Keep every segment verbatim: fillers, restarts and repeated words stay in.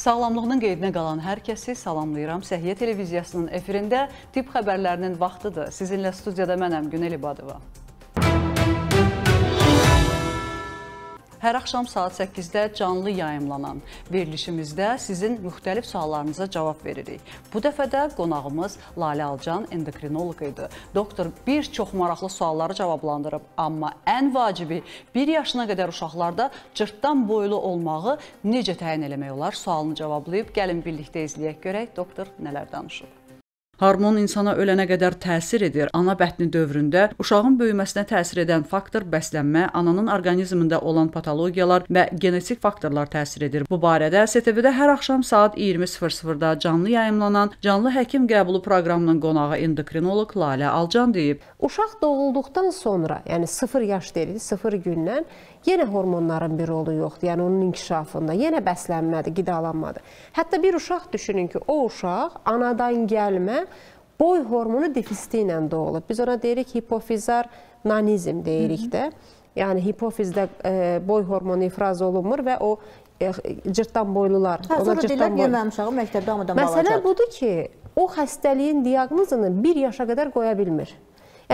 Sağlamlığının qeydinə qalan hər kəsi salamlayıram. Səhiyyə televiziyasının efirində tibb xəbərlərinin vaxtıdır. Sizinlə studiyada mənəm Günəli Badova. Hər axşam saat səkkizdə canlı yayımlanan verilişimizdə sizin müxtəlif suallarınıza cavab veririk. Bu dəfə də qonağımız Lale Alcan endokrinoloq idi. Doktor bir çox maraqlı sualları cavablandırıb, amma ən vacibi bir yaşına qədər uşaqlarda cırtdan boylu olmağı necə təyin eləmək olar sualını cavablayıb. Gəlin birlikdə izləyək, görək doktor nələr danışıb. Hormon insana ölənə qədər təsir edir. Ana bətni dövründə uşağın böyüməsinə təsir edən faktor bəslənmə, ananın orqanizmində olan patologiyalar və genetik faktorlar təsir edir. Bu barədə S T V-də hər axşam saat iyirmi sıfır sıfırda canlı yayımlanan canlı həkim qəbulu proqramının qonağı endokrinoloq Lale Alcan deyib. Uşaq doğulduqdan sonra, yəni sıfır yaş deyilir, sıfır gündən yenə hormonların bir rolu yoxdur. Yəni onun inkişafında yenə bəslənmədi, qidalanmadı. Hətta bir uşaq düşünün ki, o uşaq anadan gəlmə boy hormonu defisiti ilə doğulub. Biz ona deyirik hipofizar nanizm deyirik də. Yəni hipofizdə boy hormonu ifraz olunmur və o cırtdan boylular. Hə, sonra deyirlər ki, mənim uşağım məktəbdə amadan balacaq. Məsələ budur ki, o xəstəliyin diaqnozunu bir yaşa qədər qoya bilmir.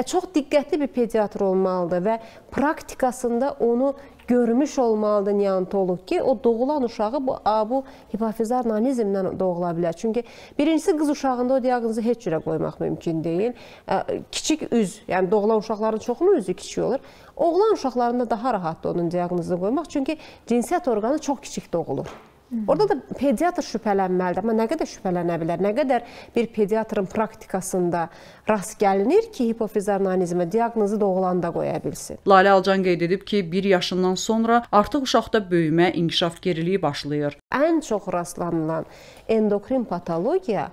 Çox diqqətli bir pediatr olmalıdır və praktikasında onu görmüş olmalıdır neonatoloq ki, o doğulan uşağı bu, bu hipofizar nanizmdən doğula bilər. Çünki birincisi qız uşağında o diaqnozu heç cürə qoymaq mümkün deyil. Kiçik üz, yəni doğulan uşaqların çoxunun üzü kiçik olur. Oğlan uşaqlarında daha rahatdır onun diaqnozunu qoymaq. Çünki cinsiyyət orqanı çox kiçik doğulur. Orada da pediatr şübhələnməlidir. Amma nə qədər şübhələnə bilər, nə qədər bir pediatrın praktikasında rast gəlinir ki, hipofizar nanizmə diaqnozu doğulanda qoya bilsin. Lale Alcan qeyd edib ki, bir yaşından sonra artıq uşaqda böyümə, inkişaf geriliyi başlayır. Ən çox rastlanılan endokrin patologiya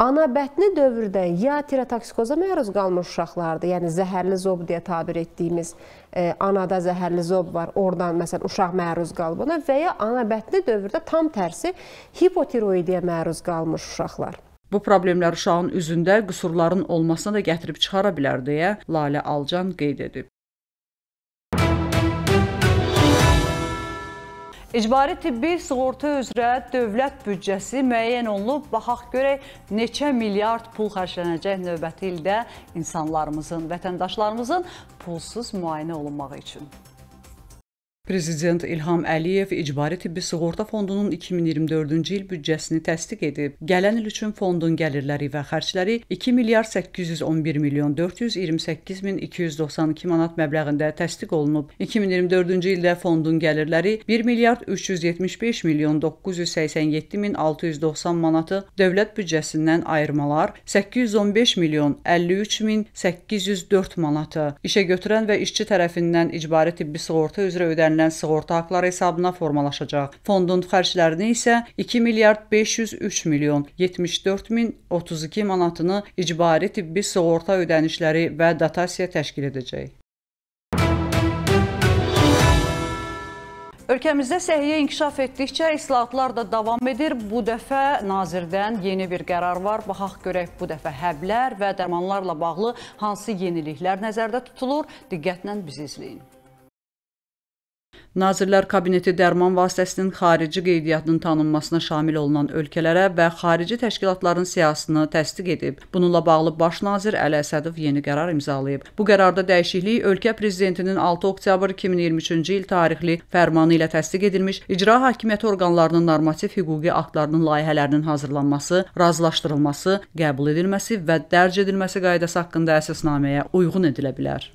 ana bətni dövrdə ya tirotoksikoza məruz qalmış uşaqlardır, yəni zəhərli zob deyə tabir etdiyimiz e, anada zəhərli zob var, oradan məsələn uşaq məruz qalıb ona, və ya ana bətni dövrdə tam tərsi hipotiroidiyə məruz qalmış uşaqlar. Bu problemlər uşağın üzündə qüsurların olmasına da gətirib çıxara bilər deyə Lale Alcan qeyd edib. İcbari tibbi sığorta üzrə dövlət büdcəsi müəyyən olunub, baxaq görək neçə milyard pul xərclənəcək növbəti ildə insanlarımızın, vətəndaşlarımızın pulsuz müayinə olunmağı üçün. Prezident İlham Əliyev İcbari Tibbi Sığorta Fondunun iki min iyirmi dördüncü il büdcəsini təsdiq edib. Gələn il üçün fondun gəlirləri və xərcləri iki milyard səkkiz yüz on bir milyon dörd yüz iyirmi səkkiz min iki yüz doxsan iki manat məbləğində təsdiq olunub. iki min iyirmi dördüncü ildə fondun gəlirləri bir milyard üç yüz yetmiş beş milyon doqquz yüz səksən yeddi min altı yüz doxsan manatı dövlət büdcəsindən ayırmalar, səkkiz yüz on beş milyon əlli üç min səkkiz yüz dörd manatı işə götürən və işçi tərəfindən icbari tibbi sığorta üzrə ödənilən sığorta haqları hesabına formalaşacaq. Fondun xərclərini isə iki milyard beş yüz üç milyon yetmiş dörd min otuz iki manatını icbari tibbi sığorta ödənişləri və dotasiya təşkil edəcək. Ölkəmizdə səhiyyə inkişaf etdikcə islahatlar da davam edir. Bu dəfə nazirdən yeni bir qərar var. Baxaq görək bu dəfə həblər və dərmanlarla bağlı hansı yeniliklər nəzərdə tutulur? Diqqətlə bizi izləyin. Nazirlər Kabineti dərman vasitəsinin xarici qeydiyyatının tanınmasına şamil olunan ölkələrə və xarici təşkilatların siyasətini təsdiq edib. Bununla bağlı Baş nazir Əli Əsədov yeni qərar imzalayıb. Bu qərarda dəyişiklik ölkə prezidentinin altı oktyabr iki min iyirmi üçüncü il tarixli fərmanı ilə təsdiq edilmiş icra hakimiyyəti orqanlarının normativ hüquqi aktlarının layihələrinin hazırlanması, razılaşdırılması, qəbul edilməsi və dərc edilməsi qaydası haqqında əsasnaməyə uyğun edilə bilər.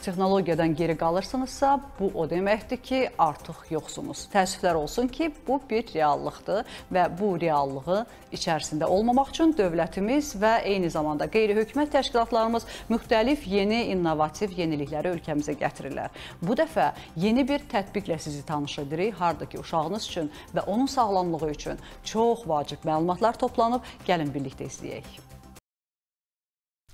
Texnologiyadan geri qalırsınızsa, bu o deməkdir ki, artıq yoxsunuz. Təəssüflər olsun ki, bu bir reallıqdır və bu reallığı içərisində olmamaq üçün dövlətimiz və eyni zamanda qeyri-hökumət təşkilatlarımız müxtəlif yeni, innovativ yenilikləri ölkəmizə gətirirlər. Bu dəfə yeni bir tətbiqlə sizi tanış edirik, harda ki, uşağınız üçün və onun sağlamlığı üçün çox vacib məlumatlar toplanıb, gəlin birlikdə izləyək.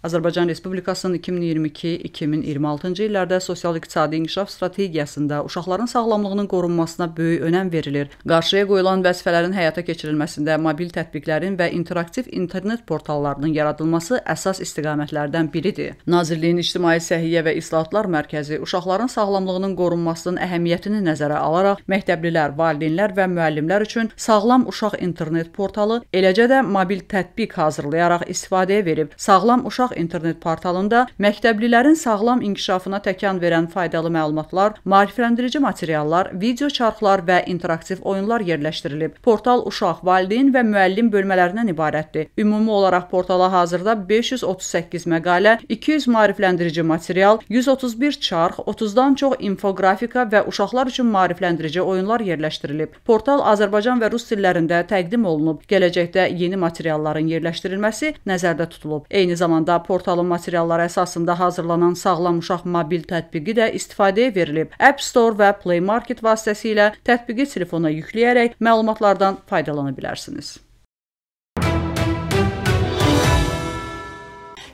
Azərbaycan Respublikasının iki min iyirmi iki iki min iyirmi altıncı illərdə sosial-iqtisadi inkişaf strategiyasında uşaqların sağlamlığının qorunmasına böyük önəm verilir. Qarşıya qoyulan vəzifələrin həyata keçirilməsində mobil tətbiqlərin və interaktiv internet portallarının yaradılması əsas istiqamətlərdən biridir. Nazirliyin İctimai Səhiyyə və İslahatlar Mərkəzi uşaqların sağlamlığının qorunmasının əhəmiyyətini nəzərə alaraq məktəblilər, valideynlər və müəllimlər üçün sağlam uşaq internet portalı, eləcə də mobil tətbiq hazırlayaraq istifadəyə verib. Sağlam uşaq internet portalında məktəblilərin sağlam inkişafına təkan verən faydalı məlumatlar, maarifləndirici materiallar, video çarxlar və interaktiv oyunlar yerləşdirilib. Portal uşaq, valideyn və müəllim bölmələrindən ibarətdir. Ümumi olaraq portala hazırda beş yüz otuz səkkiz məqalə, iki yüz maarifləndirici material, yüz otuz bir çarx, otuzdan çox infografika və uşaqlar üçün maarifləndirici oyunlar yerləşdirilib. Portal Azərbaycan və rus dillərində təqdim olunub. Gələcəkdə yeni materialların yerləşdirilməsi nəzərdə tutulub. Eyni zamanda portalın materialları əsasında hazırlanan sağlam uşaq mobil tətbiqi də istifadəyə verilib. App Store və Play Market vasitəsilə tətbiqi telefona yükləyərək məlumatlardan faydalana bilərsiniz.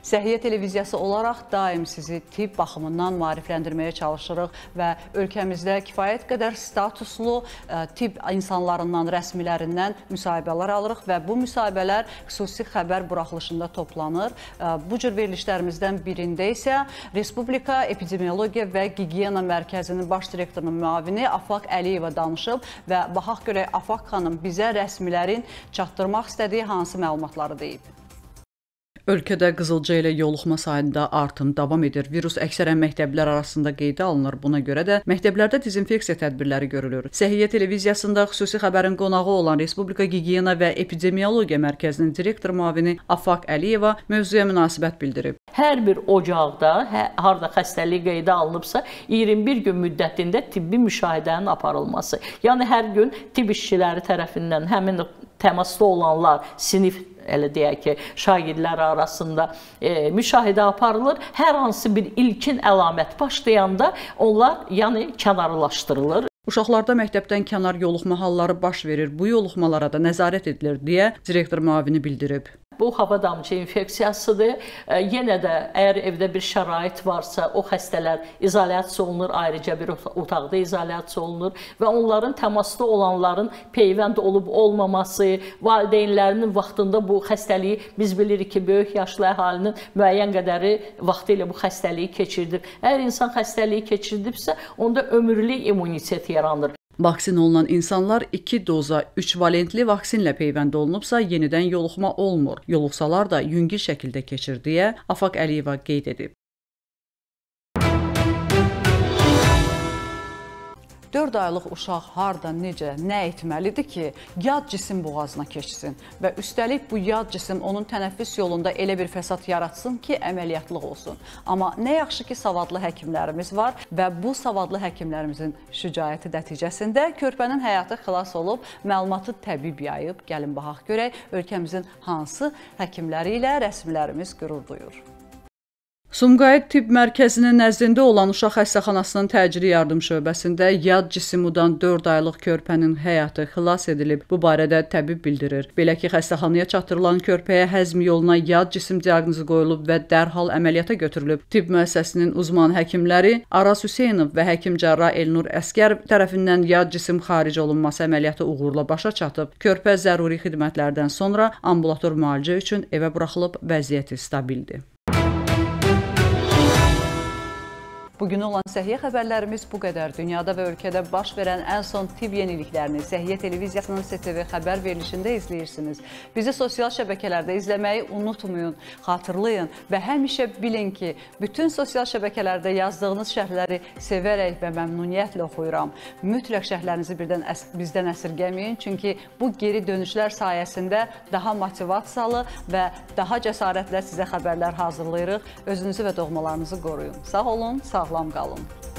Səhiyyə televiziyası olaraq daim sizi tibb baxımından maarifləndirməyə çalışırıq və ölkəmizdə kifayət qədər statuslu tibb insanlarından, rəsmilərindən müsahibələr alırıq və bu müsahibələr xüsusi xəbər buraxılışında toplanır. Bu cür verilişlərimizdən birində isə Respublika Epidemiologiya və Gigiyena Mərkəzinin baş direktorunun müavini Afaq Əliyeva danışıb və baxaq görək Afaq xanım bizə rəsmilərin çatdırmaq istədiyi hansı məlumatları deyib. Ölkədə qızılca ilə yoluxma sayında artım davam edir. Virus əksərən məktəblər arasında qeydə alınır. Buna görə də məktəblərdə dezinfeksiya tədbirləri görülür. Səhiyyə televiziyasında xüsusi xəbərin qonağı olan Respublika Gigiyena və Epidemiologiya Mərkəzinin direktor müavini Afaq Əliyeva mövzuya münasibət bildirib. Hər bir ocaqda, hə, harda xəstəlik qeydə alınıbsa, iyirmi bir gün müddətində tibbi müşahidənin aparılması. Yəni hər gün tibb işçiləri tərəfindən həmin təmasda olanlar, sinif elə deyək ki, şagirdlər arasında e, müşahidə aparılır. Hər hansı bir ilkin əlamət başlayanda onlar yəni kənarlaşdırılır. Uşaqlarda məktəbdən kənar yoluxma halları baş verir, bu yoluxmalara da nəzarət edilir deyə direktor müavini bildirib. Bu hava damcı infeksiyasıdır. E, yenə də əgər evdə bir şərait varsa, o xəstələr izolyasiya olunur, ayrıca bir otaqda izolyasiya olunur və onların təmasda olanların peyvənd olub olmaması, valideynlərinin vaxtında bu xəstəliyi, biz bilirik ki, böyük yaşlı əhalinin müəyyən qədəri vaxtı ilə bu xəstəliyi keçirdib. Əgər insan xəstəliyi keçirdibsə, onda ömürlük immunitet yaranır. Vaksin olunan insanlar iki doza üç valentli vaksinlə peyvənd olunubsa, yenidən yoluxma olmur. Yoluxsalar da yüngül şəkildə keçir deyə Afaq Əliyeva qeyd edib. dörd aylıq uşaq harda, necə, nə etməlidir ki, yad cisim boğazına keçsin və üstəlik bu yad cisim onun tənəffüs yolunda elə bir fəsad yaratsın ki, əməliyyatlı olsun. Amma nə yaxşı ki, savadlı həkimlərimiz var və bu savadlı həkimlərimizin şücaəti nəticəsində körpənin həyatı xilas olub, məlumatı təbib yayıb. Gəlin baxaq görək, ölkəmizin hansı həkimləri ilə rəsmilərimiz qürur duyur. Sumqayıt Tibb Mərkəzinin nəzdində olan Uşaq Xəstəxanasının təcili yardım şöbəsində yad cisim udan dörd aylıq körpənin həyatı xilas edilib. Bu barədə təbib bildirir. Belə ki, xəstəxanaya çatdırılan körpəyə həzm yoluna yad cisim diaqnozu qoyulub və dərhal əməliyyata götürülüb. Tibb müəssisəsinin uzman həkimləri Aras Hüseynov və həkim-cərrah Elnur Əskər tərəfindən yad cisim xaric olunması əməliyyatı uğurla başa çatıb. Körpə zəruri xidmətlərdən sonra ambulator müalicə üçün evə buraxılıb, vəziyyəti stabildir. Bugün olan səhiyyə xəbərlərimiz bu qədər. Dünyada və ölkədə baş verən ən son tibb yeniliklərini Səhiyyə Televiziyasının S T V xəbər verilişində izləyirsiniz. Bizi sosial şəbəkələrdə izləməyi unutmayın, xatırlayın və həmişə bilin ki, bütün sosial şəbəkələrdə yazdığınız şərhləri sevərək və məmnuniyyətlə oxuyuram. Mütləq şərhlərinizi birdən əs bizdən əsirgəməyin, çünki bu geri dönüşlər sayəsində daha motivasiyalı və daha cəsarətlə sizə xəbərlər hazırlayırıq. Özünüzü və doğmalarınızı qoruyun. Sağ olun, sağ olun. Sağlam qalın.